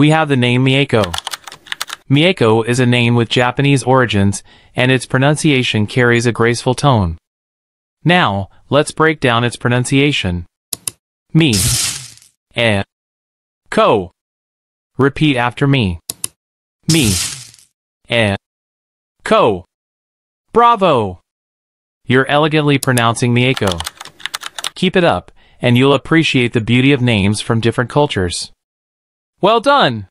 We have the name Mieko. Mieko is a name with Japanese origins, and its pronunciation carries a graceful tone. Now, let's break down its pronunciation. Mi. E. Ko. Repeat after me. Mi. E. Ko. Bravo! You're elegantly pronouncing Mieko. Keep it up, and you'll appreciate the beauty of names from different cultures. Well done!